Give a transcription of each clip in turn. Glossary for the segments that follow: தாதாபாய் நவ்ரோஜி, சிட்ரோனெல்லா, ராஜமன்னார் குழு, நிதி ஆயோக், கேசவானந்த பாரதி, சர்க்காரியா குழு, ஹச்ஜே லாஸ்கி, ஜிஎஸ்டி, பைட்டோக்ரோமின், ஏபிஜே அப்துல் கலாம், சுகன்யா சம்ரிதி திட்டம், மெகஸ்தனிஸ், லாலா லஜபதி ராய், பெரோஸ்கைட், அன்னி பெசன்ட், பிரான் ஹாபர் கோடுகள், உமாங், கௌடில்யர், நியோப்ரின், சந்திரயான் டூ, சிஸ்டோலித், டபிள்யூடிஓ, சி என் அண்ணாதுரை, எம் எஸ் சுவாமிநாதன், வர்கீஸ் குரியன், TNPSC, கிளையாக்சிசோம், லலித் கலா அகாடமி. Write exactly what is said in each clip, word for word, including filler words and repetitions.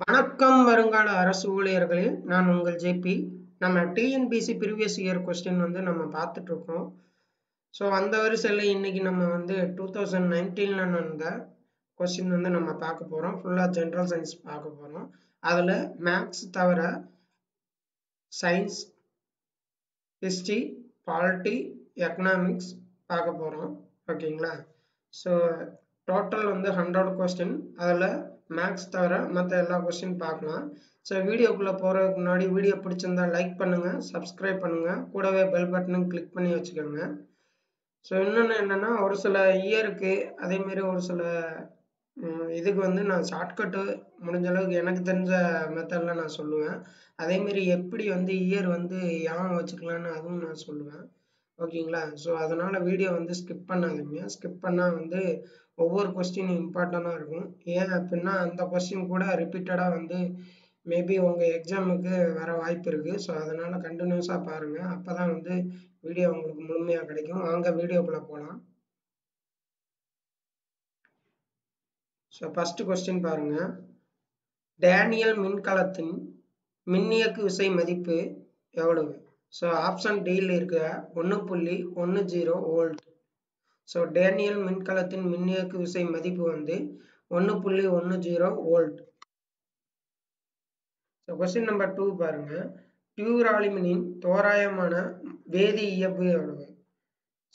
வணக்கம் வருங்கால அரசு ஊழியர்களே, நான் உங்கள் ஜேபி. நம்ம டிஎன்பிஎஸ்சி ப்ரீவியஸ் இயர் கொஸ்டின் வந்து நம்ம பார்த்துட்டு இருக்கோம். ஸோ அந்த வரிசையில் இன்னைக்கு நம்ம வந்து டூ தௌசண்ட் நைன்டீன்ல நடந்த கொஸ்டின் வந்து நம்ம பார்க்க போகிறோம். ஃபுல்லாக ஜென்ரல் சயின்ஸ் பார்க்க போகிறோம். அதில் மேக்ஸ் தவிர சயின்ஸ், ஹிஸ்ட்ரி, பாலிட்டி, எக்கனாமிக்ஸ் பார்க்க போகிறோம். ஓகேங்களா? ஸோ டோட்டல் வந்து ஹண்ட்ரட் கொஸ்டின். அதில் मैक्स तवरा मत एल्ला क्वेश्चन पार्कलाम. सो वीडियो कुल्ला पोरदुक्कु मुन्नाडी वीडियो पिडिचिरुंदा लाइक पन्नुंगा, सब्सक्राइब पन्नुंगा, कूडवे बेल बटन क्लिक पन्नी वेच्चुकोंगा. सो इन्नोन्नु एन्नना ओरु सिला इयरक्कु अदे मारी ओरु सिला इदुक्ku वंदु नान शॉर्टकट मुडिंज अलवुक्कु एनक्कु तेरिंज मेथडला नान सोल्लुवेन. अदे मारी एप्पडी वंदु इयर वंदु याम वेच्चुकलामनु अदुम नान सोल्लुवेन. ओकेங்களா? सो அதனால வீடியோ வந்து ஸ்கிப் பண்ணாதீங்க. ஸ்கிப் பண்ணா வந்து ஒவ்வொரு क्वेश्चन இம்பார்ட்டண்டா இருக்கும். ஏன் அப்படினா அந்த क्वेश्चन கூட ரிபீட்டடா வந்து மேபி உங்க எக்ஸாமுக்கு வர வாய்ப்பு இருக்கு. சோ அதனால கண்டினியூஸா பாருங்க. அப்பதான் வந்து வீடியோ உங்களுக்கு முழுமையா கிடைக்கும். வாங்க வீடியோக்குள்ள போலாம். சோ ஃபர்ஸ்ட் क्वेश्चन பாருங்க. டேனியல் மின்கலத்தின் மின்னியக்கு விசை மதிப்பு எவ்வளவு? So option D one point one zero volt. So Daniel मिनकलत्तिन मिन्नियक्कु विसै मदिप्पु वंदु one point one zero volt. So question number two பாருங்க. பியூராலிமினின் தோராயமான வேதியியல்பு எவ்வளவு?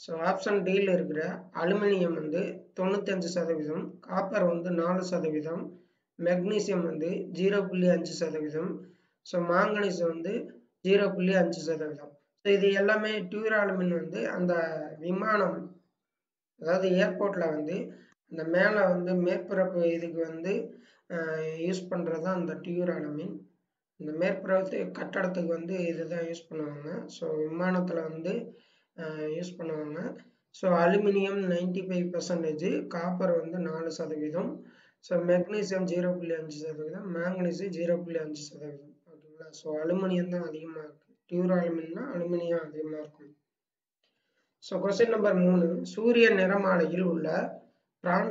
சோ ஆப்ஷன் டி ல இருக்கிற அலுமினியம் வந்து தொண்ணூற்று ஐந்து சதவீதம், காப்பர் வந்து நான்கு சதவீதம், மெக்னீசியம் வந்து ज़ीरो पॉइंट पाँच சதவீதம், சோ மாங்கனீஸ் வந்து जीरो पुल अंजु सदवीधम. सो इतने ट्यूरालुमिन वो विमानम एयरपोर्ट वो मेल वो मेरप इतनी यूस पड़ा ट्यूरालुमिन कटड़क वो इतना यूस पड़ा. सो विमान वो यूस पड़ा. सो अलूमिनियम पचानवे परसेंट, कापर वो चार सदवीधम, सो मैग्नीशियम ज़ीरो पॉइंट पाँच सदवीधम, मैंगनीज ज़ीरो पॉइंट पाँच सदवीधम. சோ அலுமினியம் தான் அதிகமா இருக்கு. டியூர் அலுமினியம்னா அலுமினியம் அதிகமா இருக்கும். சோ क्वेश्चन நம்பர் மூன்று. சூரிய நிறமாலையில் உள்ள பிரான்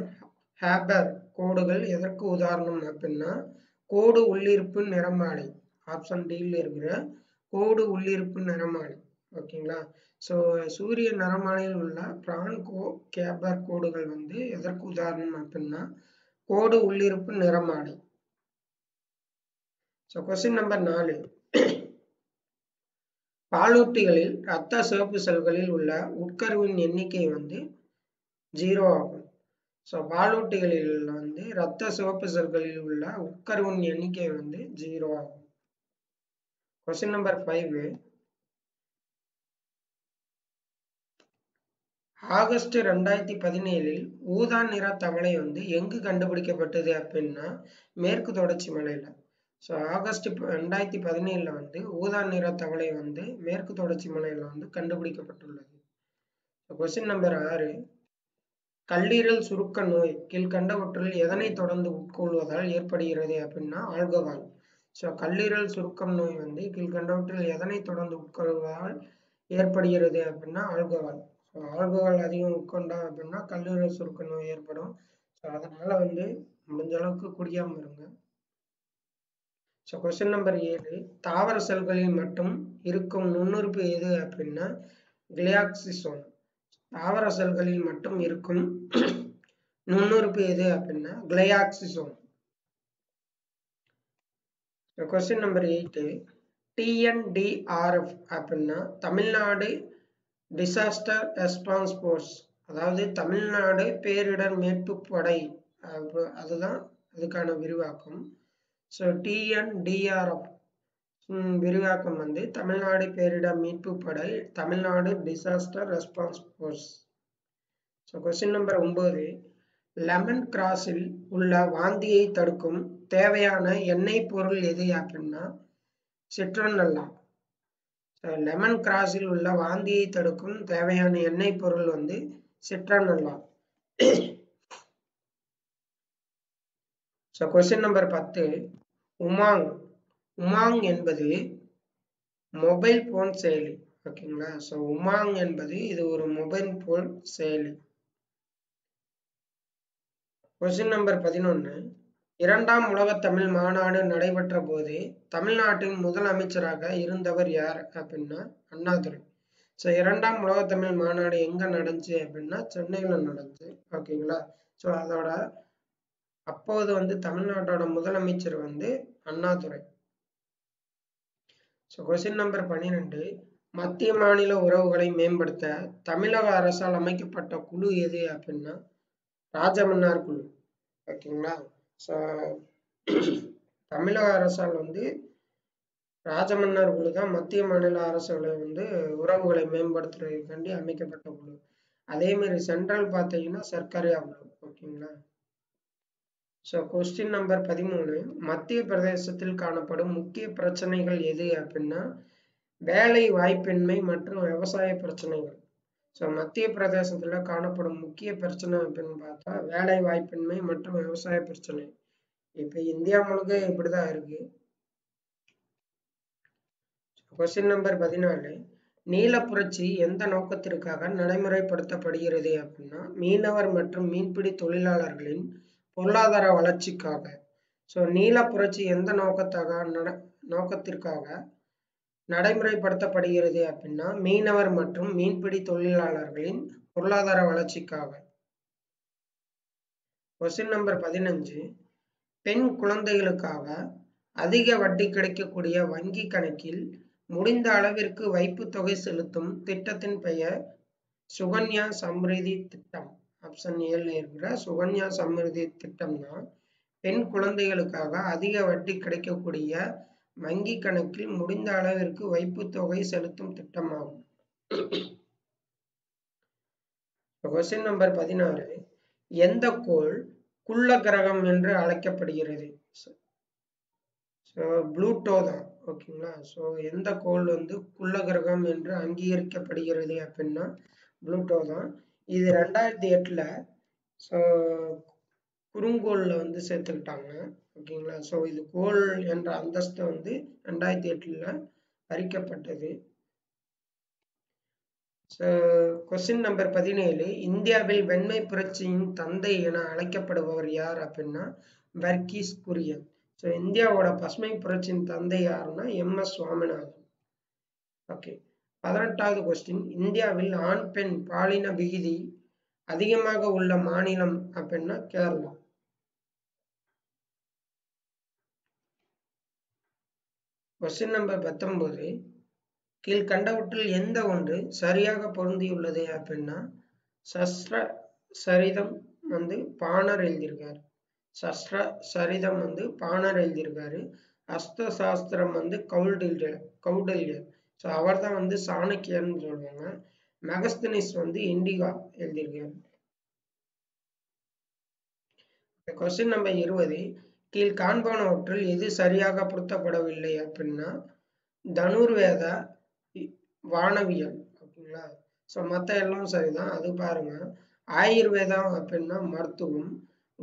ஹாபர் கோடுகள் எதற்கு உதாரணம் அப்படினா கோடு உள்ளிருப்பு நிறமாலை. ஆப்ஷன் டி ல இருக்கிற கோடு உள்ளிருப்பு நிறமாலை. ஓகேங்களா? சோ சூரிய நிறமாலையில் உள்ள பிரான் ஹாபர் கோடுகள் வந்து எதற்கு உதாரணம் அப்படினா கோடு உள்ளிருப்பு நிறமாலை. So question number four. பாலூட்டிகளில் இரத்த சிவப்பு செல்களில் உள்ள உட்கருவின் எண்ணிக்கை வந்து ஜீரோ ஆகும். சோ பாலூட்டிகளில் வந்து இரத்த சிவப்பு செல்களில் உள்ள உட்கருவின் எண்ணிக்கை வந்து ஜீரோ ஆகும். question number five. ஆகஸ்ட் இரண்டாயிரத்து பதினேழு இல் ஊதா நிற தவளை வந்து எங்கு கண்டுபிடிக்கப்பட்டது அப்படினா மேற்கு தொடர்ச்சி மலையில. சோ ஆகஸ்ட் ரெண்டாயிரத்தி பதினேழுல வந்து ஊதா நிற தவளை வந்து மேற்கு தொடர்ச்சி மலையில வந்து கண்டுபிடிக்கப்பட்டுள்ளது. கொஸ்டின் நம்பர் ஆறு. கல்லீரல் சுருக்க நோய் கீழ்கண்டவற்றில் எதனை தொடர்ந்து உட்கொள்வதால் ஏற்படுகிறது அப்படின்னா ஆல்கஹால். சோ கல்லீரல் சுருக்கம் நோய் வந்து கீழ்கண்டவற்றில் எதனை தொடர்ந்து உட்கொள்வதால் ஏற்படுகிறது அப்படின்னா ஆல்கஹால். ஸோ ஆல்கஹால் அதிகம் உட்கொண்டா அப்படின்னா கல்லீரல் சுருக்க நோய் ஏற்படும். ஸோ அதனால வந்து முடிஞ்ச அளவுக்கு குடியாம இருங்க. சோ क्वेश्चन நம்பர் ஏழு. தாவர செல்களில் மட்டும் இருக்கும் நுண்ணுறுப்பு எது அப்படின்னா கிளையாக்சிசோம். தாவர செல்களில் மட்டும் இருக்கும் நுண்ணுறுப்பு எது அப்படின்னா கிளையாக்சிசோம். சோ क्वेश्चन நம்பர் எட்டு. T N D R F அப்படின்னா தமிழ்நாடு டிசாஸ்டர் ரெஸ்பான்ஸ் ஃபோர்ஸ், அதாவது தமிழ்நாடு பேரிடர் மீட்பு படை, அதுதான் அதுக்கான விரிவாக்கம். सो T N D R F விரிவாக்கம் வந்து தமிழ்நாடு பேரிடர் மீட்பு படை, Tamil Nadu disaster response force. So question நம்பர் ஒன்பது. லெமன் கிராஸில் உள்ள வாந்தியை தடுக்கும் தேவையான எண்ணெய் பொருள் எது அப்படின்னா சிட்ரோனெல்லா. சோ லெமன் கிராஸில் உள்ள வாந்தியை தடுக்கும் தேவையான எண்ணெய் பொருள் வந்து சிட்ரோனெல்லா. சோ क्वेश्चन நம்பர் பத்து. உமாங் உமாங் என்பது மொபைல் போன் செயலி. ஓகேங்களா? சோ உமாங் என்பது இது ஒரு மொபைல் போன் செயலி. क्वेश्चन நம்பர் பதினொன்று. இரண்டாம் உலக தமிழ் மாநாடு நடைபெற்ற போது தமிழ்நாட்டின் முதல் அமைச்சராக இருந்தவர் யார் அப்படின்னா அண்ணாதுரை. ஸோ இரண்டாம் உலக தமிழ் மாநாடு எங்கே நடந்துச்சு அப்படின்னா சென்னையில் நடந்துச்சு. ஓகேங்களா. ஸோ அதோட அப்போது வந்து தமிழ்நாட்டோட முதலமைச்சர் வந்து அண்ணாதுரை. ஸோ கொஸ்டின் நம்பர் பன்னிரெண்டு, மத்திய மாநில உறவுகளை மேம்படுத்த தமிழக அரசால் அமைக்கப்பட்ட குழு எது அப்படின்னா ராஜமன்னார் குழு. ஓகேங்களா. ஸோ தமிழக அரசால் வந்து ராஜமன்னார் குழு தான் மத்திய மாநில அரசுகளை வந்து உறவுகளை மேம்படுத்துறதுக்காண்டி அமைக்கப்பட்ட குழு. அதே மாதிரி சென்ட்ரல் பார்த்தீங்கன்னா சர்க்காரியா குழு. ஓகேங்களா. ஸோ கொஸ்டின் நம்பர் பதிமூணு, மத்திய பிரதேசத்தில் காணப்படும் முக்கிய பிரச்சனைகள் எது அப்படின்னா வேலை வாய்ப்பின்மை மற்றும் விவசாய பிரச்சனைகள். ஸோ மத்திய பிரதேசத்தில் காணப்படும் முக்கிய பிரச்சனை அப்படின்னு பார்த்தா வேலை வாய்ப்பின்மை மற்றும் விவசாய பிரச்சனை. இப்போ இந்தியா முழுக்க இப்படிதான் இருக்கு. கொஸ்டின் நம்பர் பதினாலு, நீல புரட்சி எந்த நோக்கத்திற்காக நடைமுறைப்படுத்தப்படுகிறது அப்படின்னா மீனவர் மற்றும் மீன்பிடி தொழிலாளர்களின் பொருளாதார வளர்ச்சிக்காக. ஸோ நீல புரட்சி எந்த நோக்கத்தாக நட நோக்கத்திற்காக நடைமுறைப்படுத்தப்படுகிறது அப்படின்னா மீனவர் மற்றும் மீன்பிடி தொழிலாளர்களின் பொருளாதார வளர்ச்சிக்காக. கொஸ்டின் நம்பர் பதினஞ்சு, பெண் குழந்தைகளுக்காக அதிக வட்டி கிடைக்கக்கூடிய வங்கி கணக்கில் முடிந்த அளவிற்கு வைப்பு தொகை செலுத்தும் திட்டத்தின் பெயர் சுகன்யா சம்ரிதி திட்டம். ஆப்ஷன் ஏழு இருக்கிற சுகன்யா சம்ரிதி திட்டம் தான் பெண் குழந்தைகளுக்காக அதிக வட்டி கிடைக்கக்கூடிய வங்கி கணக்கில் முடிந்த அளவிற்கு வைப்பு தொகை செலுத்தும் திட்டமாகும். கொஸ்டின் நம்பர் பதினாறு, எந்த கோள் குள்ள கிரகம் என்று அழைக்கப்படுகிறது? புளூட்டோ தான். ஓகேங்களா. ஸோ எந்த கோள் வந்து குள்ள கிரகம் என்று அங்கீகரிக்கப்படுகிறது அப்படின்னா புளூட்டோ தான். இது ரெண்டாயிரத்தி எட்டுல ஸோ குறுங்கோளில் வந்து சேர்த்துக்கிட்டாங்க. ஓகேங்களா. ஸோ இது கோள் என்ற அந்தஸ்து வந்து ரெண்டாயிரத்தி எட்டுல அறிக்கப்பட்டது. ஸோ கொஸ்டின் நம்பர் பதினேழு, இந்தியாவில் வெண்மை புரட்சியின் தந்தை என அழைக்கப்படுபவர் யார் அப்படின்னா வர்கீஸ் குரியன். ஸோ இந்தியாவோட பசுமை புரட்சியின் தந்தை யாருன்னா எம் எஸ் சுவாமிநாதன். ஓகே. பதினெட்டாவது கொஸ்டின், இந்தியாவில் ஆண் பெண் பாலின விகிதி அதிகமாக உள்ள மாநிலம் அப்படின்னா கேரளா. கொஸ்டின் நம்பர் பத்தொன்பது, கீழ்கண்டவற்றில் எந்த ஒன்று சரியாக பொருந்தியுள்ளது அப்படின்னா சஸ்ர சரிதம் வந்து பாணர் எழுதியிருக்காரு. சஸ்ர சரிதம் வந்து பாணர் எழுதியிருக்காரு. அஸ்த சாஸ்திரம் வந்து கௌடில்ய கௌடில்யர். ஸோ அவர் தான் வந்து சாணக்கியர்னு சொல்லுவாங்க. மெகஸ்தனிஸ் வந்து இண்டிகா எழுதியிருக்காரு. கொஸ்டின் நம்பர் இருபது, கீழ் காண்பனவற்றில் எது சரியாக பொருத்தப்படவில்லை அப்படின்னா தனுர்வேத வானவியல். ஓகேங்களா. ஸோ மற்ற எல்லாம் சரிதான். அது பாருங்க, ஆயுர்வேதம் அப்படின்னா மருத்துவம்,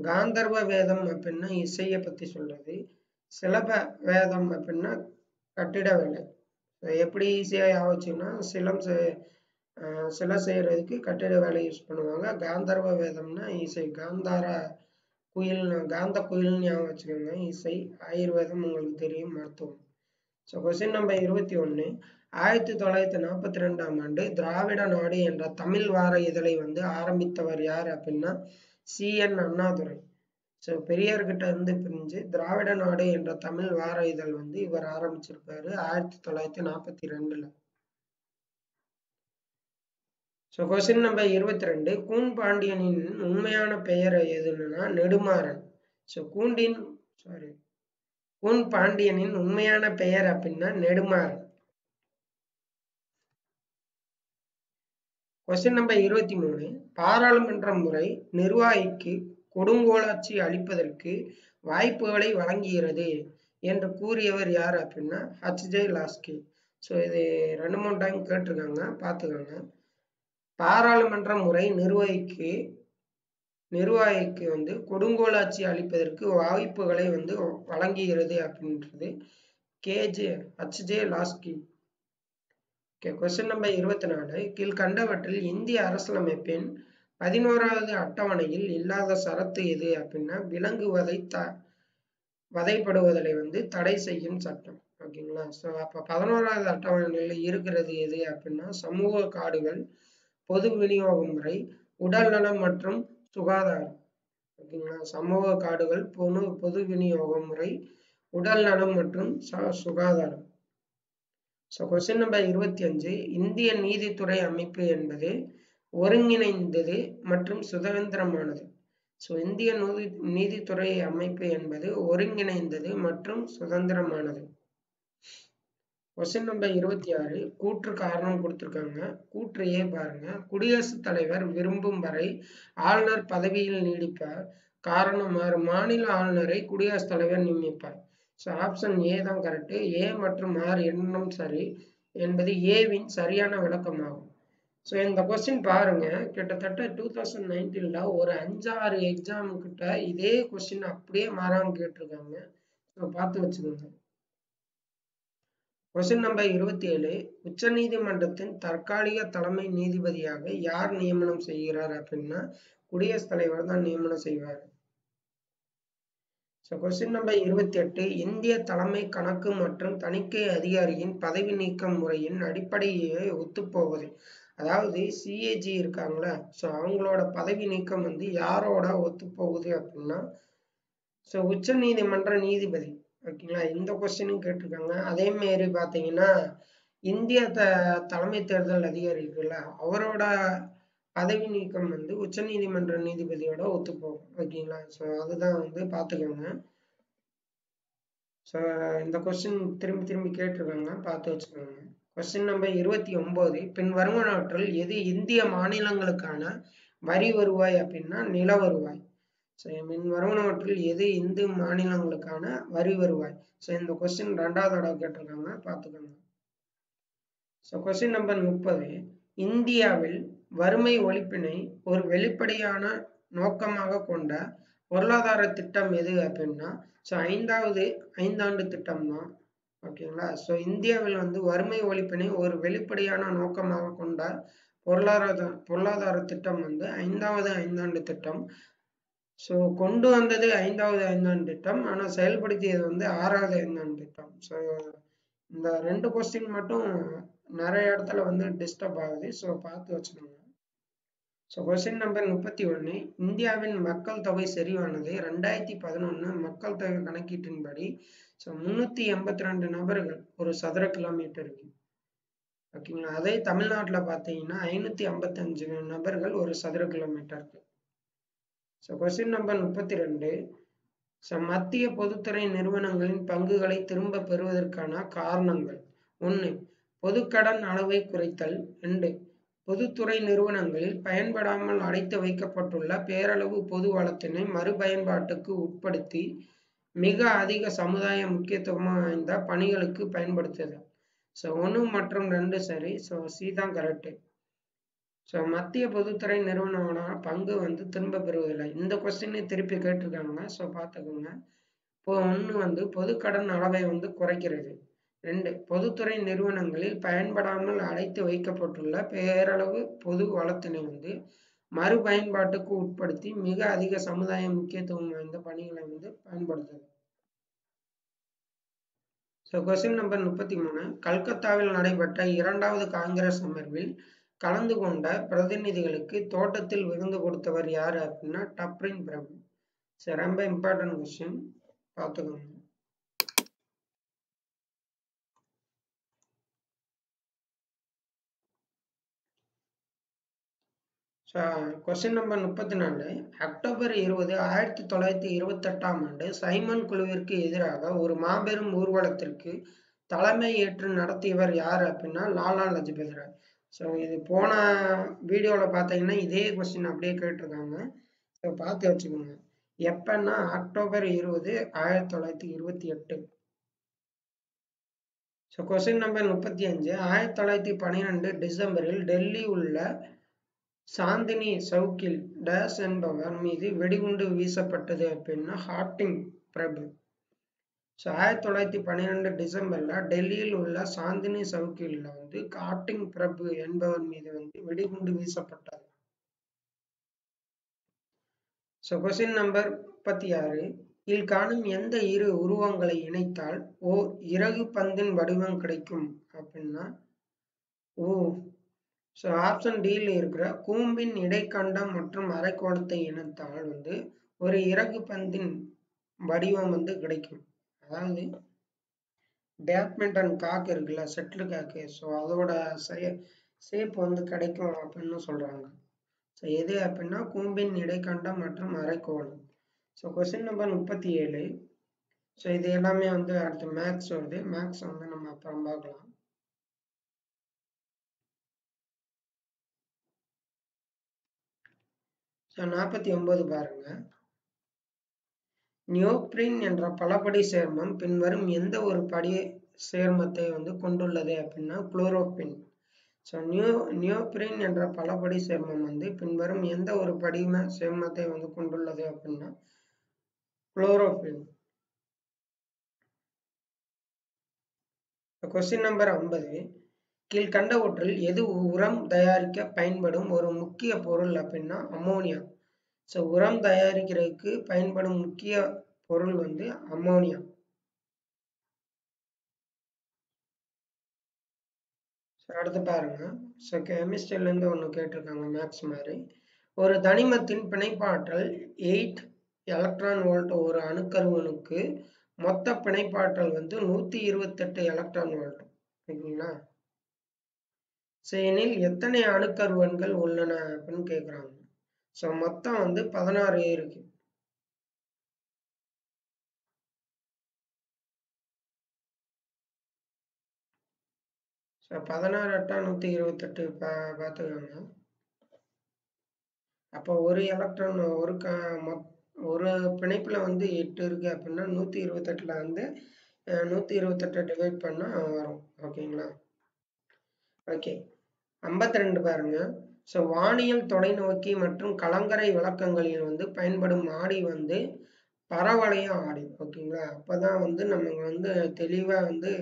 காந்தர்வ வேதம் அப்படின்னா இசையை பற்றி சொல்றது, சிலப வேதம் அப்படின்னா கட்டிட வேலை. ஸோ எப்படி ஈஸியாக ஆச்சுன்னா சிலம் சிலை செய்யறதுக்கு கட்டிட வேலை யூஸ் பண்ணுவாங்க. காந்தர்வ வேதம்னா இசை, காந்தார குயில்னு காந்த குயில்னு ஞாபகம் வச்சுக்கோங்க. இசை ஆயுர்வேதம் உங்களுக்கு தெரியும், மருத்துவம். ஸோ கொஸ்டின் நம்பர் இருபத்தி ஒன்று, ஆயிரத்தி தொள்ளாயிரத்தி நாற்பத்தி ரெண்டாம் ஆண்டு திராவிட நாடு என்ற தமிழ் வார இதழை வந்து ஆரம்பித்தவர் யார் அப்படின்னா சி என் அண்ணாதுரை. ஸோ பெரியார்கிட்ட இருந்து பிரிஞ்சு திராவிட நாடு என்ற தமிழ் வார இதழ் வந்து இவர் ஆரம்பிச்சிருப்பாரு ஆயிரத்தி தொள்ளாயிரத்தி நாற்பத்தி ரெண்டுல. ஸோ கொஸ்டின் நம்பர் இருபத்தி ரெண்டு, கூன் பாண்டியனின் உண்மையான பெயர் எதுன்னா நெடுமாறன். ஸோ கூண்டின் சாரி கூன் பாண்டியனின் உண்மையான பெயர் அப்படின்னா நெடுமாறன். கொஸ்டின் நம்பர் இருபத்தி மூணு, பாராளுமன்ற முறை நிர்வாகிக்கு கொடுங்கோலாட்சி அளிப்பதற்கு வாய்ப்புகளை வழங்குகிறது என்று கூறியவர் யார் அப்படின்னா ஹச்ஜே லாஸ்கி. ஸோ இது ரெண்டு மூணு டைம் கேட்டிருக்காங்க, பார்த்துக்காங்க. பாராளுமன்ற முறை நிர்வாகிக்கு நிர்வாகிக்கு வந்து கொடுங்கோலாட்சி அளிப்பதற்கு வாய்ப்புகளை வந்து வழங்குகிறது அப்படின்றது கேஜே ஹச்ஜே லாஸ்கி. Okay. Question number இருபத்தி நாலு, கீழ்கண்டவற்றில் இந்திய அரசியலமைப்பின் பதினோராவது அட்டவணையில் இல்லாத சரத்து எது அப்படின்னா விலங்குவதை த வதைப்படுவதை வந்து தடை செய்யும் சட்டம் ஓகேங்களா. ஸோ அப்போ பதினோராவது அட்டவணையில் இருக்கிறது எது அப்படின்னா சமூக காடுகள், பொது விநியோக முறை, உடல் நலம் மற்றும் சுகாதாரம் ஓகேங்களா. சமூக காடுகள், பொது பொது விநியோக முறை, உடல் நலம் மற்றும் சுகாதாரம். ஸோ கொஸ்டின் நம்பர் இருபத்தி அஞ்சு, இந்திய நீதித்துறை அமைப்பு என்பது ஒருங்கிணைந்தது மற்றும் சுதந்திரமானது. ஸோ இந்திய நீதி நீதித்துறை அமைப்பு என்பது ஒருங்கிணைந்தது மற்றும் சுதந்திரமானது. கொஸ்டின் நம்பர் இருபத்தி ஆறு, கூற்று காரணம் கொடுத்துருக்காங்க. கூற்றையே பாருங்க, குடியரசுத் தலைவர் விரும்பும் வரை ஆளுநர் பதவியில் நீடிப்பார். காரணம் ஆறு, மாநில ஆளுநரை குடியரசுத் தலைவர் நியமிப்பார். ஸோ ஆப்ஷன் ஏ தான் கரெக்டு. ஏ மற்றும் ஆர் என்னும் சரி என்பது ஏவின் சரியான விளக்கமாகும். ஸோ இந்த கொஸ்டின் பாருங்க, கிட்டத்தட்ட டூ தௌசண்ட் நைன்டீன்ல ஒரு அஞ்சாறு எக்ஸாம் கிட்ட இதே கொஸ்டின் அப்படியே மாறாம கேட்டிருக்காங்க. ஸோ பார்த்து வச்சுக்கோங்க. கொஸ்டின் நம்பர் இருபத்தி ஏழு, உச்ச நீதிமன்றத்தின் தற்காலிக தலைமை நீதிபதியாக யார் நியமனம் செய்கிறார் அப்படின்னா குடியரசுத் தலைவர் தான் நியமனம் செய்வார். ஸோ கொஸ்டின் நம்பர் இருபத்தி எட்டு, இந்திய தலைமை கணக்கு மற்றும் தணிக்கை அதிகாரியின் பதவி நீக்கம் முறையின் அடிப்படையே ஒத்துப்போவது. அதாவது சிஏஜி இருக்காங்களா, ஸோ அவங்களோட பதவி நீக்கம் வந்து யாரோட ஒத்து போகுது அப்படின்னா ஸோ உச்ச நீதிமன்ற நீதிபதி ஓகேங்களா. இந்த கொஸ்டினும் கேட்டிருக்காங்க. அதே மாதிரி பார்த்தீங்கன்னா இந்திய த தலைமை தேர்தல் அதிகாரி இருக்குல்ல, அவரோட பதவி நீக்கம் வந்து உச்ச நீதிமன்ற நீதிபதியோட ஒத்துப்போகும் ஓகேங்களா. ஸோ அதுதான் வந்து பார்த்துக்கோங்க. ஸோ இந்த கொஸ்டின் திரும்பி திரும்பி கேட்டிருக்காங்க, பார்த்து வச்சுக்கோங்க. கொஸ்டின் நம்பர் இருபத்தி ஒன்பது, பின் வருவனவற்றில் எது இந்திய மாநிலங்களுக்கான வரி வருவாய் அப்படின்னா நில வருவாய். ஸோ பின் வருவனவற்றில் எது இந்து மாநிலங்களுக்கான வரி வருவாய். ஸோ இந்த கொஸ்டின் ரெண்டாவது தடவை கேட்டிருக்காங்க, பார்த்துக்கோங்க. ஸோ கொஸ்டின் நம்பர் முப்பது, இந்தியாவில் வறுமை ஒழிப்பினை ஒரு வெளிப்படையான நோக்கமாக கொண்ட பொருளாதார திட்டம் எது அப்படின்னா ஸோ ஐந்தாவது ஐந்தாண்டு திட்டம் தான் ஓகேங்களா. ஸோ இந்தியாவில் வந்து வறுமை ஒழிப்பினை ஒரு வெளிப்படையான நோக்கமாக கொண்ட பொருளாதார பொருளாதார திட்டம் வந்து ஐந்தாவது ஐந்தாண்டு திட்டம். ஸோ கொண்டு வந்தது ஐந்தாவது ஐந்தாண்டு திட்டம், ஆனால் செயல்படுத்தியது வந்து ஆறாவது ஐந்தாண்டு திட்டம். ஸோ இந்த ரெண்டு கொஸ்டின் மட்டும் நிறைய இடத்துல வந்து டிஸ்டர்ப் ஆகுது, ஸோ பார்த்து வச்சுக்கோங்க. ஸோ கொஸ்டின் நம்பர் முப்பத்தி ஒன்று, இந்தியாவின் மக்கள் தொகை செறிவானது ரெண்டாயிரத்தி பதினொன்று மக்கள் தொகை கணக்கீட்டின்படி ஸோ முந்நூற்றி எண்பத்தி ரெண்டு நபர்கள் ஒரு சதுர கிலோமீட்டருக்கு ஓகேங்களா. அதே தமிழ்நாட்டில் பார்த்தீங்கன்னா ஐநூற்றி ஐம்பத்தஞ்சு நபர்கள் ஒரு சதுர கிலோமீட்டருக்கு. ஸோ கொஸ்டின் நம்பர் முப்பத்தி ரெண்டு, ஸோ மத்திய பொதுத்துறை நிறுவனங்களின் பங்குகளை திரும்ப பெறுவதற்கான காரணங்கள். ஒன்று, பொதுக்கடன் அளவை குறைத்தல். ரெண்டு, பொதுத்துறை நிறுவனங்களில் பயன்படாமல் அடைத்து வைக்கப்பட்டுள்ள பேரளவு பொது வளத்தினை மறுபயன்பாட்டுக்கு உட்படுத்தி மிக அதிக சமுதாய முக்கியத்துவம் வாய்ந்த பணிகளுக்கு பயன்படுத்துதல். ஸோ ஒன்று மற்றும் ரெண்டு சரி, ஸோ சி தான் கரெக்டு. ஸோ மத்திய பொதுத்துறை நிறுவனமான பங்கு வந்து திரும்ப பெறுவதில்லை. இந்த கொஸ்டினை திருப்பி கேட்டிருக்காங்க, ஸோ பார்த்துக்கோங்க. இப்போ ஒன்று வந்து பொதுக்கடன் அளவை வந்து குறைக்கிறது. ரெண்டு, பொதுத்துறை நிறுவனங்களில் பயன்படாமல் அடைத்து வைக்கப்பட்டுள்ள பேரளவு பொது வளத்தினை வந்து மறுபயன்பாட்டுக்கு உட்படுத்தி மிக அதிக சமுதாய முக்கியத்துவம் வாய்ந்த பணிகளை வந்து பயன்படுத்துது. ஸோ கொஸ்டின் நம்பர் முப்பத்தி மூணு, கல்கத்தாவில் நடைபெற்ற இரண்டாவது காங்கிரஸ் அமர்வில் கலந்து கொண்ட பிரதிநிதிகளுக்கு தோட்டத்தில் விருந்து கொடுத்தவர் யார் அப்படின்னா டப்ரின் பிரபு. ஸோ ரொம்ப இம்பார்ட்டன்ட் கொஸ்டின், பார்த்துக்கோங்க. ஸோ கொஸ்டின் நம்பர் முப்பத்தி நாலு, அக்டோபர் இருபது ஆயிரத்தி தொள்ளாயிரத்தி இருபத்தெட்டாம் ஆண்டு சைமன் குழுவிற்கு எதிராக ஒரு மாபெரும் ஊர்வலத்திற்கு தலைமை ஏற்று நடத்தியவர் யார் அப்படின்னா லாலா லஜபதி ராய். ஸோ இது போன வீடியோவில் பார்த்தீங்கன்னா இதே கொஸ்டின் அப்படியே கேட்டிருக்காங்க, ஸோ பார்த்து வச்சுக்கோங்க. எப்பன்னா அக்டோபர் இருபது ஆயிரத்தி தொள்ளாயிரத்தி இருபத்தி எட்டு. ஸோ கொஸ்டின் நம்பர் முப்பத்தி அஞ்சு, ஆயிரத்தி தொள்ளாயிரத்தி பன்னிரெண்டு டிசம்பரில் டெல்லி உள்ள சாந்தினி சவுக்கில் டேஸ் என்பவர் மீது வெடிகுண்டு வீசப்பட்டது அப்படின்னா ஹார்டிங் பிரபு. ஸோ ஆயிரத்தி தொள்ளாயிரத்தி பன்னிரெண்டு டிசம்பர்ல டெல்லியில் உள்ள சாந்தினி சவுக்கில் வந்து ஹார்டிங் பிரபு என்பவர் மீது வந்து வெடிகுண்டு வீசப்பட்டது. ஸோ கொஸ்டின் நம்பர் முப்பத்தி ஆறு, இல் காணும் எந்த இரு உருவங்களை இணைத்தால் ஓ இறகு பந்தின் வடிவம் கிடைக்கும் அப்படின்னா ஓ. ஸோ ஆப்ஷன் டியில் இருக்கிற கூம்பின் இடைக்கண்டம் மற்றும் அரைக்கோளத்தை இணைத்தால் வந்து ஒரு இறகு பந்தின் வடிவம் வந்து கிடைக்கும். அதாவது பேட்மிண்டன் காக்கு இருக்குல்ல, செட்டில் காக்கு, ஸோ அதோட ஷேப் வந்து கிடைக்கும் அப்படின்னு சொல்றாங்க. ஸோ எது அப்படின்னா கூம்பின் இடைக்கண்டம் மற்றும் அரைக்கோளம். ஸோ கொஸ்டின் நம்பர் முப்பத்தி ஏழு. ஸோ இது எல்லாமே வந்து அடுத்து மேக்ஸ் வருது, மேக்ஸ் வந்து நம்ம அப்புறம் பார்க்கலாம். ஸோ நாற்பத்தி ஒன்பது பாருங்க. நியோப்ரின் என்ற பலபடி சேர்மம் பின்வரும் எந்த ஒரு படி சேர்மத்தை வந்து கொண்டுள்ளது அப்படின்னா குளோரோபின். ஸோ நியோ நியோப்ரின் என்ற பலபடி சேர்மம் வந்து பின்வரும் எந்த ஒரு படிம சேர்மத்தை வந்து கொண்டுள்ளது அப்படின்னா குளோரோபின். கொஸ்டின் நம்பர் ஐம்பது. கீழ்கண்டவற்றில் எது உரம் தயாரிக்க பயன்படும் ஒரு முக்கிய பொருள் அப்படின்னா அமோனியா. ஸோ உரம் தயாரிக்கிறதுக்கு பயன்படும் முக்கிய பொருள் வந்து அமோனியா. அடுத்து பாருங்க. ஸோ கெமிஸ்ட்ரியில இருந்து ஒன்று கேட்டிருக்காங்க மேக்ஸ் மாதிரி. ஒரு தனிமத்தின் பிணைப்பாற்றல் எயிட் எலக்ட்ரான் வோல்ட் ஒரு அணுக்கருவனுக்கு மொத்த பிணைப்பாற்றல் வந்து நூத்தி இருபத்தி எட்டு எலக்ட்ரான் வோல்ட் ஓகேங்களா. ஸோ எனில் எத்தனை அணுக்கருவன்கள் உள்ளன அப்படின்னு கேட்குறாங்க. ஸோ மொத்தம் வந்து பதினாறு இருக்கு. ஸோ பதினாறு அட்டா நூற்றி இருபத்தெட்டு பா பார்த்துக்கோங்க. அப்போ ஒரு எலக்ட்ரான் ஒரு க மொத் ஒரு பிணைப்பில் வந்து எட்டு இருக்கு அப்படின்னா நூற்றி இருபத்தெட்டில் வந்து நூற்றி இருபத்தெட்டை டிவைட் பண்ணால் வரும் ஓகேங்களா. ஓகே ஐம்பத்தி ரெண்டு பாருங்க. ஸோ வானியல் தொலைநோக்கி மற்றும் கலங்கரை விளக்கங்களில் வந்து பயன்படும் ஆடி வந்து பரவளைய ஆடி ஓகேங்களா. அப்போதான் வந்து நமக்கு வந்து தெளிவாக வந்து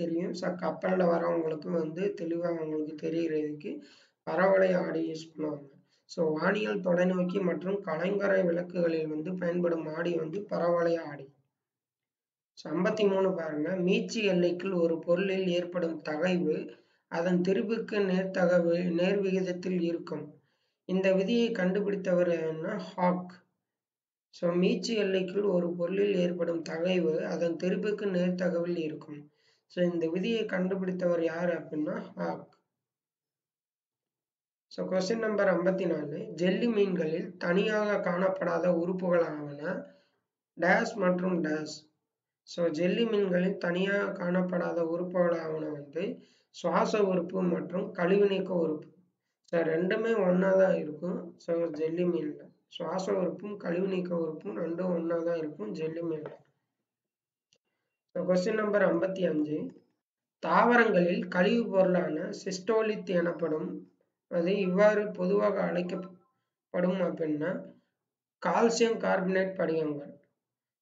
தெரியும். ஸோ கப்பலில் வரவங்களுக்கு வந்து தெளிவாக அவங்களுக்கு தெரிகிறதுக்கு பரவளைய ஆடி யூஸ் பண்ணுவாங்க. ஸோ வானியல் தொலைநோக்கி மற்றும் கலங்கரை விளக்குகளில் வந்து பயன்படும் ஆடி வந்து பரவளைய ஆடி. ஸோ ஐம்பத்தி மூணு பாருங்க. மீச்சி எல்லைக்குள் ஒரு பொருளில் ஏற்படும் தகைவு அதன் திரிபுக்கு நேர்த்தகவு நேர்விகிதத்தில் இருக்கும். இந்த விதியை கண்டுபிடித்தவர் ஹாக். ஸோ மீச்சு எல்லைக்குள் ஒரு பொருளில் ஏற்படும் தகைவு அதன் திரிபுக்கு நேர்த்தகவில் இருக்கும். ஸோ இந்த விதியை கண்டுபிடித்தவர் யார் அப்படின்னா ஹாக். ஸோ கொஸ்டின் நம்பர் ஐம்பத்தி நாலு. ஜெல்லி மீன்களில் தனியாக காணப்படாத உறுப்புகளான டேஸ் மற்றும் டேஸ். ஸோ ஜெல்லி மீன்களில் தனியாக காணப்படாத உறுப்புகளான வந்து சுவாச உறுப்பு மற்றும் கழிவுநீக்க உறுப்பு. ஸோ ரெண்டுமே ஒன்றா தான் இருக்கும். ஸோ ஜெல்லி மீனில் சுவாச உறுப்பும் கழிவுநீக்க உறுப்பும் ரெண்டும் ஒன்றா தான் இருக்கும் ஜெல்லி மீனில். ஸோ கொஸ்டின் நம்பர் ஐம்பத்தி அஞ்சு. தாவரங்களில் கழிவு பொருளான சிஸ்டோலித் எனப்படும் அது இவ்வாறு பொதுவாக அழைக்கப்படும் அப்படின்னா கால்சியம் கார்பனேட் படிகங்கள்.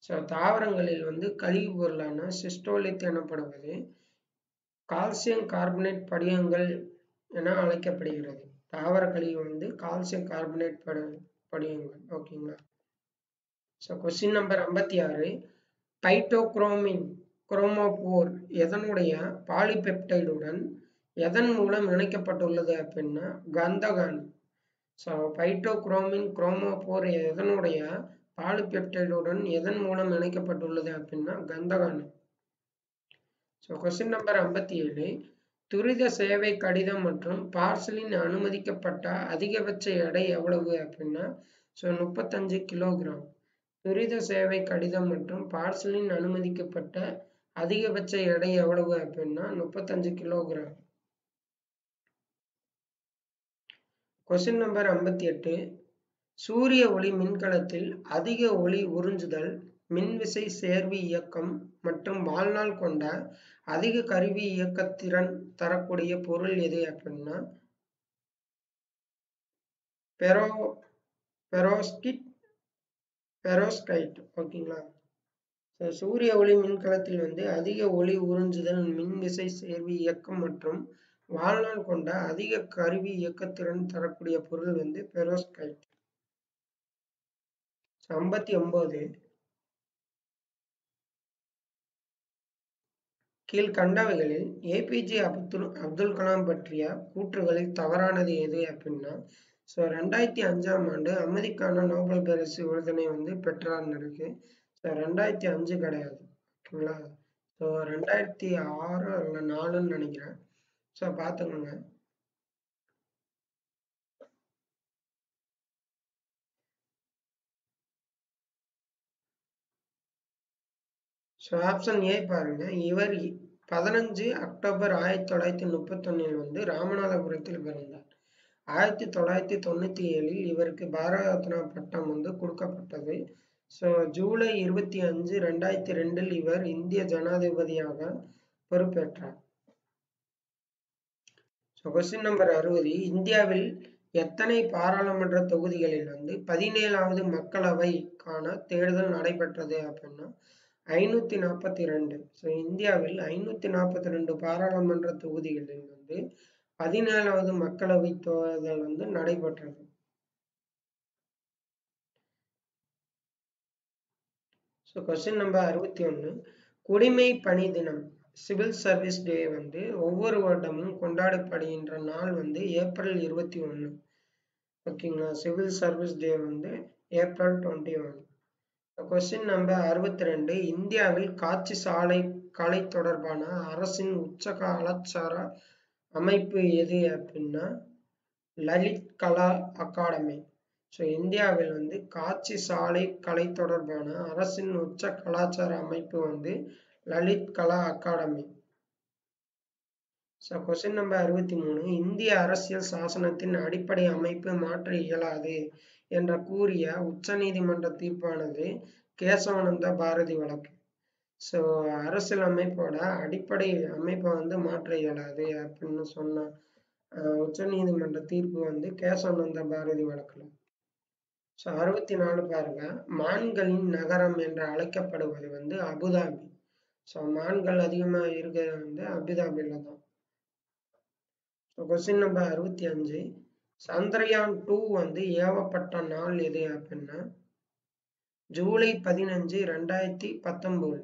ஸோ தாவரங்களில் வந்து கழிவு பொருளான சிஸ்டோலித் எனப்படுவது கால்சியம் கார்பனேட் படிகங்கள் என அழைக்கப்படுகிறது. தாவர கழிவு வந்து கால்சியம் கார்பனேட் பட படிகங்கள் ஓகேங்களா. ஸோ கொஸ்டின் நம்பர் ஐம்பத்தி ஆறு. பைட்டோக்ரோமின் குரோமோபோர் எதனுடைய பாலிபெப்டைடுடன் எதன் மூலம் இணைக்கப்பட்டுள்ளது அப்படின்னா கந்தகான். ஸோ பைட்டோக்ரோமின் குரோமோபோர் எதனுடைய பாலிபெப்டைடுடன் எதன் மூலம் இணைக்கப்பட்டுள்ளது அப்படின்னா கந்தகான். ஸோ கொஸ்டின் நம்பர் ஐம்பத்தி ஏழு. துரித சேவை கடிதம் மற்றும் பார்சலின் அனுமதிக்கப்பட்ட அதிகபட்ச எடை எவ்வளவு அப்படின்னா ஸோ முப்பத்தஞ்சு கிலோகிராம். துரித சேவை கடிதம் மற்றும் பார்சலின் அனுமதிக்கப்பட்ட அதிகபட்ச எடை எவ்வளவு அப்படின்னா முப்பத்தஞ்சு கிலோகிராம். கொஸ்டின் நம்பர் ஐம்பத்தி எட்டு. சூரிய ஒளி மின்கலத்தில் அதிக ஒளி உறிஞ்சுதல் மின்விசை சேர்வி இயக்கம் மற்றும் வாழ்நாள் கொண்ட அதிக கருவி இயக்கத்திறன் தரக்கூடிய பொருள் எது அப்படின்னா பெரோ பெரோஸ்கிட் பெரோஸ்கைட் ஓகேங்களா. ஸோ சூரிய ஒளி மின்கலத்தில் வந்து அதிக ஒளி உறிஞ்சுதல் மின்விசை சேர்வி இயக்கம் மற்றும் வாழ்நாள் கொண்ட அதிக கருவி இயக்கத்திறன் தரக்கூடிய பொருள் வந்து பெரோஸ்கைட். ஐம்பத்தி ஒன்பது. கீழ்கண்டவைகளில் ஏபிஜே அப்துல் அப்துல் கலாம் பற்றிய கூற்றுகளில் தவறானது எது அப்படின்னா ஸோ ரெண்டாயிரத்தி அஞ்சாம் ஆண்டு அமெரிக்கான நோபல் பரிசு விருதினை வந்து பெற்றார்னு இருக்கு. ஸோ ரெண்டாயிரத்தி அஞ்சு கிடையாது ஓகேங்களா. ஸோ ரெண்டாயிரத்தி ஆறு இல்லை நாலுன்னு நினைக்கிறேன். ஸோ பார்த்துக்கோங்க. ஸோ ஆப்ஷன் ஏ பாருங்க. இவர் பதினஞ்சு அக்டோபர் ஆயிரத்தி தொள்ளாயிரத்தி முப்பத்தொன்னில் வந்து ராமநாதபுரத்தில் பிறந்தார். ஆயிரத்தி தொள்ளாயிரத்தி தொண்ணூற்றி ஏழில் இவருக்கு பாரத ரத்னா பட்டம் வந்து கொடுக்கப்பட்டது. ஸோ ஜூலை இருபத்தி அஞ்சு ரெண்டாயிரத்தி ரெண்டில் இவர் இந்திய ஜனாதிபதியாக பொறுப்பேற்றார். ஸோ கொஸ்டின் நம்பர் அறுபது. இந்தியாவில் எத்தனை பாராளுமன்ற தொகுதிகளில் வந்து பதினேழாவது மக்களவைக்கான தேர்தல் நடைபெற்றது அப்படின்னா ஐநூத்தி நாற்பத்தி இரண்டு. ஸோ இந்தியாவில் ஐநூத்தி நாற்பத்தி ரெண்டு பாராளுமன்ற தொகுதிகளில் வந்து பதினேழாவது மக்களவை தேர்தல் வந்து நடைபெற்றது. ஸோ கொஸ்டின் நம்பர் அறுபத்தி ஒன்று. குடிமை பணி தினம் சிவில் சர்வீஸ் டே வந்து ஒவ்வொரு வருடமும் கொண்டாடப்படுகின்ற நாள் வந்து ஏப்ரல் இருபத்தி ஒன்று ஓகேங்களா. சிவில் சர்வீஸ் டே வந்து April twenty one. Question number அறுபத்தி ரெண்டு. இந்தியாவில் காட்சி சாலை கலை தொடர்பான அரசின் உச்ச கலாச்சார அமைப்பு எது அப்படின்னா லலித் கலா அகாடமி. ஸோ இந்தியாவில் வந்து காட்சி சாலை கலை தொடர்பான அரசின் உச்ச கலாச்சார அமைப்பு வந்து லலித் கலா அகாடமி. So question number அறுபத்தி மூணு. இந்திய அரசியல் சாசனத்தின் அடிப்படை அமைப்பு மாற்ற இயலாது என்ற கூறிய உச்ச நீதிமன்ற தீர்ப்பானது கேசவானந்த பாரதி வழக்கு. ஸோ அரசியல் அமைப்போட அடிப்படை அமைப்பை வந்து மாற்ற இயலாது அப்படின்னு சொன்ன உச்ச நீதிமன்ற தீர்ப்பு வந்து கேசவானந்த பாரதி வழக்குல. ஸோ அறுபத்தி நாலு பாருங்க. மான்களின் நகரம் என்று அழைக்கப்படுவது வந்து அபுதாபி. ஸோ மான்கள் அதிகமாக இருக்கிறது வந்து அபுதாபியில் தான். கொஸ்டின் நம்பர் அறுபத்தி அஞ்சு. சந்திரயான் டூ வந்து ஏவப்பட்ட நாள் எது அப்படின்னா ஜூலை பதினஞ்சு ரெண்டாயிரத்தி பத்தொன்பது.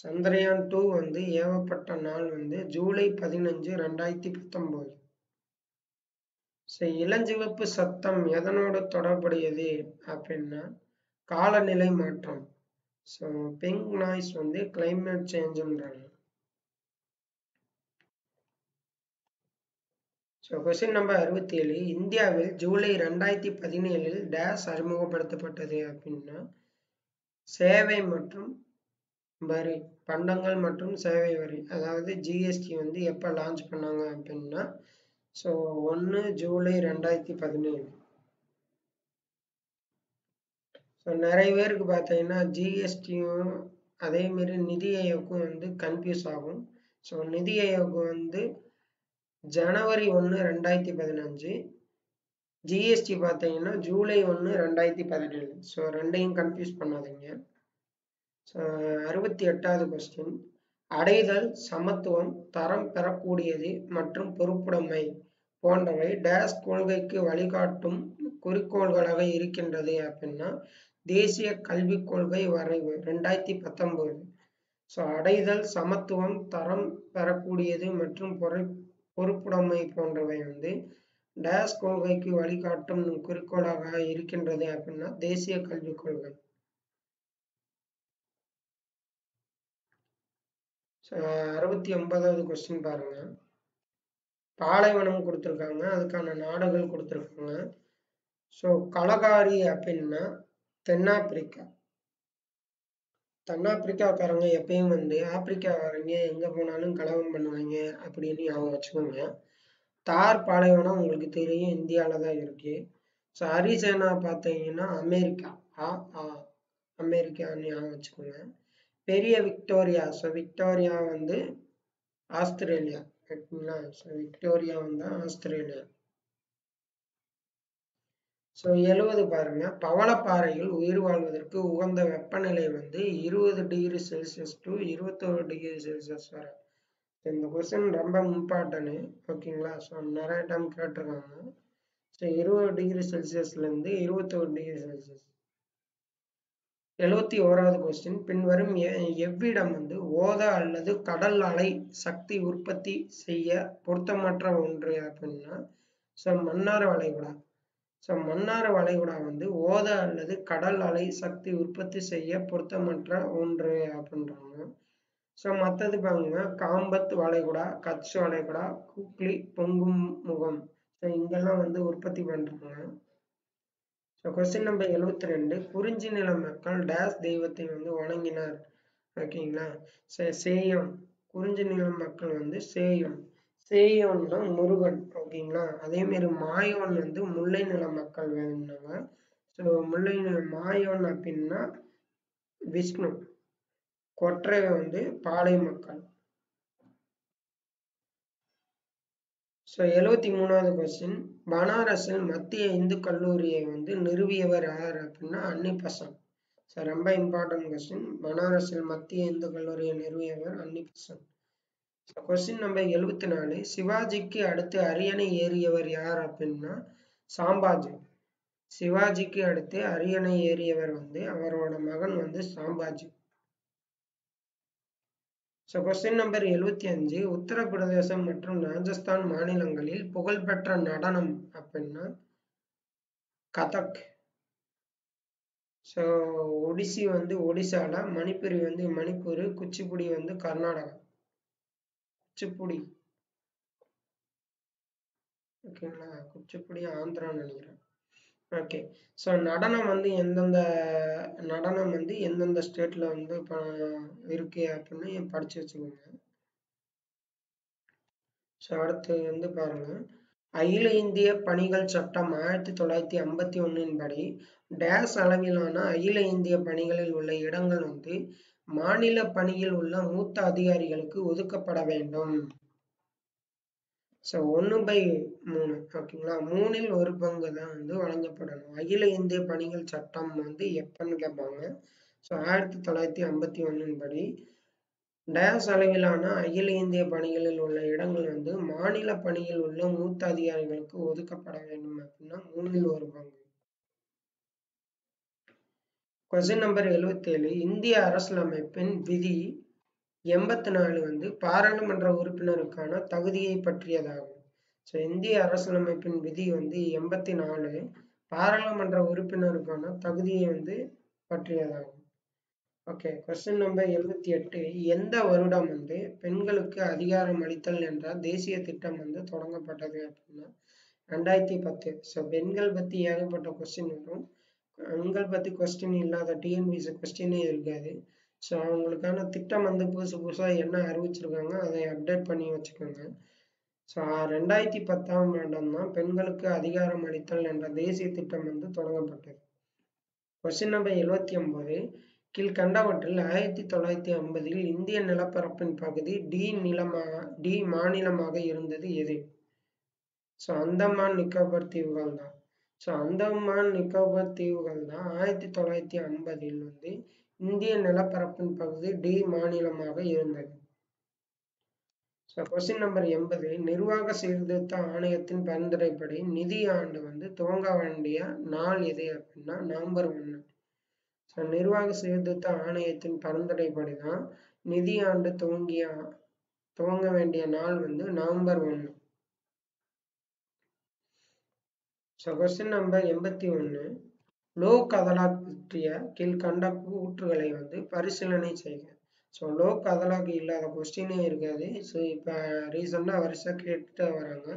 சந்திரயான் டூ வந்து ஏவப்பட்ட நாள் வந்து ஜூலை பதினஞ்சு ரெண்டாயிரத்தி பத்தொன்பது. ஸோ இளஞ்சிவப்பு சத்தம் எதனோட தொடர்புடையது அப்படின்னா காலநிலை மாற்றம். ஸோ பிங்க் நாய்ஸ் வந்து கிளைமேட் சேஞ்சுன்றாங்க. ஸோ கொஸ்டின் நம்பர் அறுபத்தி ஏழு. இந்தியாவில் ஜூலை ரெண்டாயிரத்தி பதினேழில் டேஸ் அறிமுகப்படுத்தப்பட்டது அப்படின்னா சேவை மற்றும் வரி பண்டங்கள் மற்றும் சேவை வரி அதாவது ஜிஎஸ்டி வந்து எப்போ லான்ச் பண்ணாங்க அப்படின்னா ஸோ ஒன்று ஜூலை ரெண்டாயிரத்தி பதினேழு. ஸோ நிறைய பேருக்கு பார்த்தீங்கன்னா ஜிஎஸ்டியும் அதேமாரி நிதி ஆயோக்கும் வந்து கன்ஃபியூஸ் ஆகும். ஸோ நிதி ஆயோக் வந்து ஜனவரி ஒன்று ரெண்டாயிரத்தி பதினஞ்சு ஜிஎஸ்டி பார்த்தீங்கன்னா ஜூலை ஒன்று ரெண்டாயிரத்தி பதினேழு. ஸோ ரெண்டையும் கன்ஃபியூஸ் பண்ணாதீங்க. ஸோ அறுபத்தி எட்டாவது கொஸ்டின். அடைதல் சமத்துவம் தரம் பெறக்கூடியது மற்றும் பொறுப்புடைமை போன்றவை டேஸ் கொள்கைக்கு வழிகாட்டும் குறிக்கோள்களாக இருக்கின்றது அப்படின்னா தேசிய கல்விக் கொள்கை வரைவு ரெண்டாயிரத்தி பத்தொம்போது. ஸோ அடைதல் சமத்துவம் தரம் பெறக்கூடியது மற்றும் பொறை பொறுப்புடைமை போன்றவை வந்து டேஸ் கொள்கைக்கு வழிகாட்டும் குறிக்கோளாக இருக்கின்றது அப்படின்னா தேசிய கல்விக் கொள்கை. அறுபத்தி ஒன்பதாவது கொஸ்டின் பாருங்க. பாலைவனம் கொடுத்துருக்காங்க, அதுக்கான நாடுகள் கொடுத்துருக்காங்க. ஸோ கலகாரி அப்படின்னா தென்னாப்பிரிக்கா. தென்னாப்பிரிக்காக்காரங்க எப்பயும் வந்து ஆப்பிரிக்காக்காரங்க எங்கே போனாலும் கலவரம் பண்ணுவாங்க அப்படின்னு ஞாபகம் வச்சுக்கோங்க. தார் பாலைவனம் உங்களுக்கு தெரியும், இந்தியாவில் தான் இருக்கு. ஸோ அரிசேனா பார்த்தீங்கன்னா அமெரிக்கா ஆ ஆ அமெரிக்கான்னு ஞாபகம் வச்சுக்கோங்க. பெரிய விக்டோரியா, ஸோ விக்டோரியா வந்து ஆஸ்திரேலியா ஓகேங்களா. ஸோ விக்டோரியா வந்து ஆஸ்திரேலியா. ஸோ எழுவது பாருங்க. பவளப்பாறையில் உயிர் வாழ்வதற்கு உகந்த வெப்பநிலை வந்து இருபது டிகிரி செல்சியஸ் டு இருபத்தோரு டிகிரி செல்சியஸ் வரை. இந்த கொஸ்டின் ரொம்ப இம்பார்ட்டன்ட் ஓகேங்களா. ஸோ நிறைய டைம் கேட்டிருக்காங்க. ஸோ இருபது டிகிரி செல்சியஸ்லேருந்து இருபத்தோரு டிகிரி செல்சியஸ். எழுபத்தி ஓராவது கொஸ்டின், பின்வரும் எவ்விடம் வந்து ஓத அல்லது கடல் அலை சக்தி உற்பத்தி செய்ய பொருத்தமற்ற ஒன்று அப்படின்னா ஸோ மன்னார் வளைகுடா. ஸோ மன்னார் வளைகுடா வந்து ஓத அல்லது கடல் அலை சக்தி உற்பத்தி செய்ய பொருத்தமற்ற ஒன்று அப்படின்றாங்க. ஸோ மற்றது பாருங்கன்னா காம்பத் வளைகுடா, கட்ச் வளைகுடா, கூக்ளி, பொங்கும் முகம், ஸோ இங்கெல்லாம் வந்து உற்பத்தி பண்ணுறாங்க. ஸோ கொஸ்டின் நம்பர் எழுபத்தி ரெண்டு, குறிஞ்சி நில மக்கள் டேஸ் தெய்வத்தை வந்து வணங்கினார். ஓகேங்களா, ஸோ சேயம், குறிஞ்சி நில மக்கள் வந்து சேயம், சேயோன்னா முருகன். ஓகேங்களா, அதேமாரி மாயோன் வந்து முல்லை நில மக்கள் வேணும்னாங்க. ஸோ முல்லை நில மாயோன் அப்படின்னா விஷ்ணு, கொற்றை வந்து பாலை மக்கள். ஸோ எழுபத்தி மூணாவது கொஸ்டின், பனாரஸில் மத்திய இந்து கல்லூரியை வந்து நிறுவியவர் யார் அப்படின்னா அன்னி பெசன்ட். ஸோ ரொம்ப இம்பார்ட்டன்ட் கொஸ்டின், பனாரஸில் மத்திய இந்து கல்லூரியை நிறுவியவர் அன்னி பெசன்ட். கொஸ்டின் நம்பர் எழுபத்தி நாலு, சிவாஜிக்கு அடுத்து அரியணை ஏறியவர் யார் அப்படின்னா சாம்பாஜி. சிவாஜிக்கு அடுத்து அரியணை ஏறியவர் வந்து அவரோட மகன் வந்து சாம்பாஜி. ஸோ கொஸ்டின் நம்பர் எழுபத்தி அஞ்சு, உத்தரப்பிரதேசம் மற்றும் ராஜஸ்தான் மாநிலங்களில் புகழ்பெற்ற நடனம் அப்படின்னா கதக். ஸோ ஒடிசி வந்து ஒடிசால, மணிப்புரி வந்து மணிப்பூர், குச்சிப்புடி வந்து கர்நாடகா, குச்சிப்புடி. ஓகேங்களா, குச்சிப்புடி ஆந்திரான்னு நினைக்கிறேன். ஓகே, ஸோ நடனம் வந்து எந்தெந்த நடனம் வந்து எந்தெந்த ஸ்டேட்ல வந்து இப்போ இருக்கு அப்படின்னு படிச்சு வச்சுக்கோங்க. ஸோ அடுத்து வந்து பாருங்க, அகில இந்திய பணிகள் சட்டம் ஆயிரத்தி தொள்ளாயிரத்தி ஐம்பத்தி ஒன்னின் படி டேஸ் அளவிலான அகில இந்திய பணிகளில் உள்ள இடங்கள் வந்து மாநில பணியில் உள்ள மூத்த அதிகாரிகளுக்கு ஒதுக்கப்பட வேண்டும். ஸோ ஒன்று பை மூணு. ஓகேங்களா, மூணில் ஒரு பங்கு தான் வந்து வழங்கப்படணும். அகில இந்திய பணிகள் சட்டம் வந்து எப்பன்னு கேட்பாங்க. ஸோ ஆயிரத்தி தொள்ளாயிரத்தி ஐம்பத்தி ஒன்னின் படி டேஸ் அளவிலான அகில இந்திய பணிகளில் உள்ள இடங்கள் வந்து மாநில பணியில் உள்ள மூத்த அதிகாரிகளுக்கு ஒதுக்கப்பட வேண்டும் அப்படின்னா மூணில் ஒரு பங்கு. கொஸ்டின் நம்பர் எழுபத்தி ஏழு, இந்திய அரசியலமைப்பின் விதி எண்பத்தி நாலு வந்து பாராளுமன்ற உறுப்பினருக்கான தகுதியை பற்றியதாகும். ஸோ இந்திய அரசியலமைப்பின் விதி வந்து எண்பத்தி நாலு பாராளுமன்ற உறுப்பினருக்கான தகுதியை வந்து பற்றியதாகும். ஓகே, கொஸ்டின் நம்பர் எழுபத்தி எட்டு, எந்த வருடம் வந்து பெண்களுக்கு அதிகாரம் அளித்தல் என்ற தேசிய திட்டம் வந்து தொடங்கப்பட்டது அப்படின்னா ரெண்டாயிரத்தி பத்து. ஸோ பெண்கள் பற்றி ஏகப்பட்ட கொஸ்டின் வரும். உங்கள் பற்றி கொஸ்டின் இல்லாத டிஎன்பிஎஸ்சி கொஸ்டினே இருக்காது. ஸோ அவங்களுக்கான திட்டம் வந்து புதுசு புதுசாக என்ன அறிவிச்சிருக்காங்க அதை அப்டேட் பண்ணி வச்சுக்கோங்க. ஸோ ரெண்டாயிரத்தி பத்தாம் ஆண்டாம் தான் பெண்களுக்கு அதிகாரம் அளித்தல் என்ற தேசிய திட்டம் வந்து தொடங்கப்பட்டது. கொஸ்டின் நம்பர் எழுபத்தி ஒன்பது, கீழ்கண்டவற்றில் ஆயிரத்தி தொள்ளாயிரத்தி ஐம்பதில் இந்திய நிலப்பரப்பின் பகுதி டி நிலமாக டி மாநிலமாக இருந்தது எது? ஸோ அந்தமான் நிக்கோபார் தீவுகள் தான். ஸோ அந்தமான் நிக்கோபார் தீவுகள் தான் ஆயிரத்தி தொள்ளாயிரத்தி ஐம்பதில் வந்து இந்திய நிலப்பரப்பின் பகுதி டி மாநிலமாக இருந்தது. ஸோ கொஸ்டின் நம்பர் எண்பது, நிர்வாக சீர்திருத்த ஆணையத்தின் பரிந்துரைப்படி நிதி ஆண்டு வந்து துவங்க வேண்டிய நாள் எது அப்படின்னா நவம்பர் ஒன்று. ஸோ நிர்வாக சீர்திருத்த ஆணையத்தின் பரிந்துரைப்படி தான் நிதி ஆண்டு துவங்கிய துவங்க வேண்டிய நாள் வந்து நவம்பர் ஒன்று. ஸோ கொஸ்டின் நம்பர் எண்பத்தி ஒன்று, லோக் அதாலத் பற்றிய கீழ்கண்ட கூற்றுகளை வந்து பரிசீலனை செய்க. ஸோ லோக் அதாலத் இல்லாத கொஸ்டினே இருக்காது. ஸோ இப்போ ரீசெண்டாக வரிசை கேட்டு வராங்க.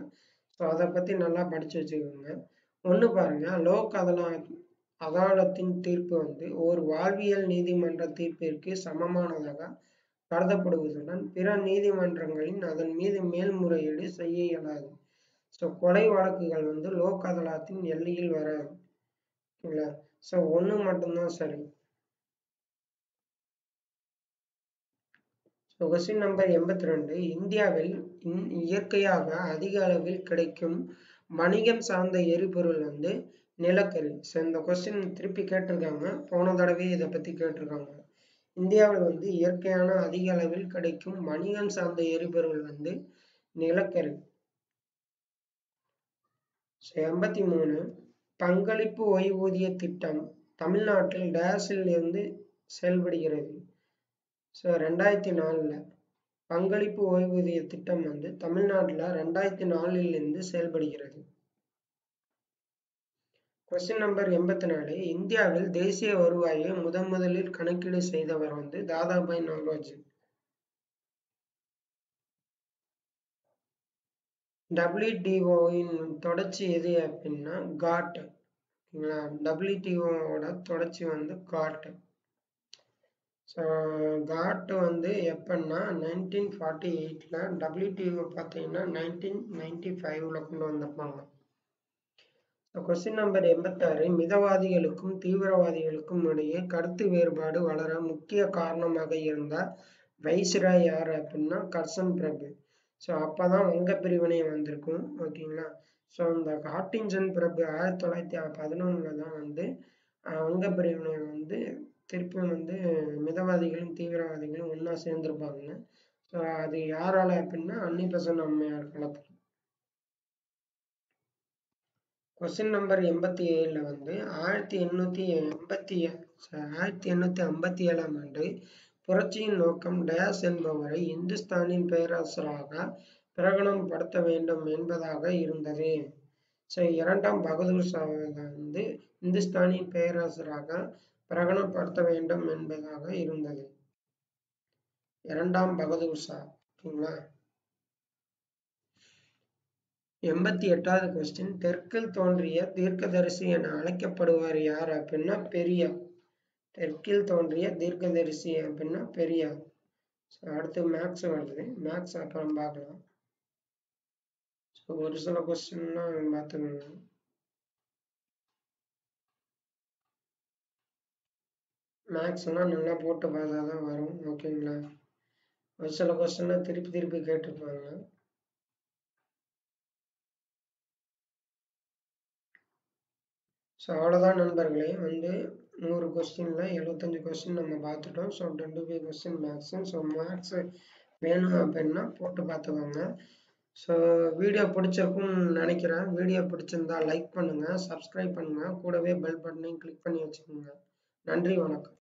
ஸோ அதை பற்றி நல்லா படித்து வச்சுக்கோங்க. ஒன்று பாருங்கள், லோக் அதாலத் அதாலத்தின் தீர்ப்பு வந்து ஒரு வாழ்வியல் நீதிமன்ற தீர்ப்பிற்கு சமமானதாக கருதப்படுவதுடன் பிற நீதிமன்றங்களின் அதன் மீது மேல்முறையீடு செய்ய இயலாது. ஸோ கொலை வழக்குகள் வந்து லோக் அதாலத்தின் எல்லையில் வராது. ஓகேங்களா, ஸோ ஒன்று மட்டும்தான் சரி. ஸோ கொஸ்டின் நம்பர் எண்பத்தி ரெண்டு, இந்தியாவில் இயற்கையாக அதிக அளவில் கிடைக்கும் வணிகம் சார்ந்த எரிபொருள் வந்து நிலக்கரி. ஸோ இந்த கொஸ்டின் திருப்பி கேட்டிருக்காங்க, போன தடவை இதை பற்றி கேட்டிருக்காங்க. இந்தியாவில் வந்து இயற்கையான அதிக அளவில் கிடைக்கும் வணிகம் சார்ந்த எரிபொருள் வந்து நிலக்கரி. எண்பத்தி மூணு, பங்களிப்பு ஓய்வூதிய திட்டம் தமிழ்நாட்டில் டேஸில் இருந்து செயல்படுகிறது. ஸோ ரெண்டாயிரத்தி நாலில் பங்களிப்பு ஓய்வூதிய திட்டம் வந்து தமிழ்நாட்டில் ரெண்டாயிரத்தி நாலில் இருந்து செயல்படுகிறது. கொஸ்டின் நம்பர் எண்பத்தி நாலு. இந்தியாவில் தேசிய வருவாயை முதன் முதலில் கணக்கீடு செய்தவர் வந்து தாதாபாய் நவ்ரோஜி. டபிள்யூடிஓவின் தொடர்ச்சி எது அப்படின்னா காட். ஓகேங்களா, டபிள்யூடிஓவோட தொடர்ச்சி வந்து காட். ஸோ காட் வந்து எப்படின்னா நைன்டீன் ஃபார்ட்டி எயிட்டில், டபிள்யூடிஓ பார்த்தீங்கன்னா நைன்டீன் நைன்டி ஃபைவ்ல கொண்டு வந்திருப்பாங்க. கொஸ்டின் நம்பர் எண்பத்தாறு. மிதவாதிகளுக்கும் தீவிரவாதிகளுக்கும் இடையே கருத்து வேறுபாடு வளர முக்கிய காரணமாக இருந்த வைசிராய் யார் அப்படின்னா கர்சன் பிரபு. ஸோ அப்போதான் வங்க பிரிவினை வந்திருக்கும். ஓகேங்களா, ஸோ இந்த ஹார்டின்ஜன் பிரபு ஆயிரத்தி தொள்ளாயிரத்தி பதினொன்னுல தான் வந்து வங்க பிரிவினை வந்து திருப்பியும் வந்து மிதவாதிகளும் தீவிரவாதிகளும் ஒன்றா சேர்ந்துருப்பாங்க. ஸோ அது யாரால அப்படின்னா அன்னிபெசன்ட் அம்மையார் காலத்தில். கொஸ்டின் நம்பர் எண்பத்தி ஏழில் வந்து ஆயிரத்தி எண்ணூற்றி எண்பத்தி ஆயிரத்தி எண்ணூற்றி ஐம்பத்தி ஏழாம் ஆண்டு புரட்சியின் நோக்கம் டயாஸ் என்பவரை இந்துஸ்தானின் பேரரசராக பிரகடனம் படுத்த வேண்டும் என்பதாக இருந்தது. ஸோ இரண்டாம் பகதூர் சாவை வந்து இந்துஸ்தானின் பேரரசராக பிரகடனப்படுத்த வேண்டும் என்பதாக இருந்தது. இரண்டாம் பகதூர் சா. ஓகேங்களா, எண்பத்தி எட்டாவது கொஸ்டின். தெற்கில் தோன்றிய தீர்க்கதரிசி என அழைக்கப்படுவார் யார் அப்படின்னா பெரியார். தெற்கில் தோன்றிய தீர்க்கதரிசி அப்படின்னா பெரியார். ஸோ அடுத்து மேக்ஸ் வருது, மேக்ஸ் அப்புறம் பார்க்கலாம். ஸோ ஒரு சில கொஸ்டின்லாம் பார்த்துக்கோங்க. மேக்ஸ்லாம் நல்லா போட்டு பார்த்தா தான் வரும். ஓகேங்களா, ஒரு சில கொஸ்டின்லாம் திருப்பி திருப்பி கேட்டுருப்பாங்க. ஸோ அவ்வளோதான் நண்பர்களே, வந்து நூறு கொஸ்டினில் எழுபத்தஞ்சு கொஸ்டின் நம்ம பார்த்துட்டோம். So twenty five question maths. So maths வேணும் அப்படின்னா போட்டு பார்த்துக்கோங்க. ஸோ வீடியோ பிடிச்சிருக்குன்னு நினைக்கிறேன். வீடியோ பிடிச்சிருந்தா லைக் பண்ணுங்கள், சப்ஸ்கிரைப் பண்ணுங்கள், கூடவே பெல் பட்டனையும் கிளிக் பண்ணி வச்சுக்கோங்க. நன்றி, வணக்கம்.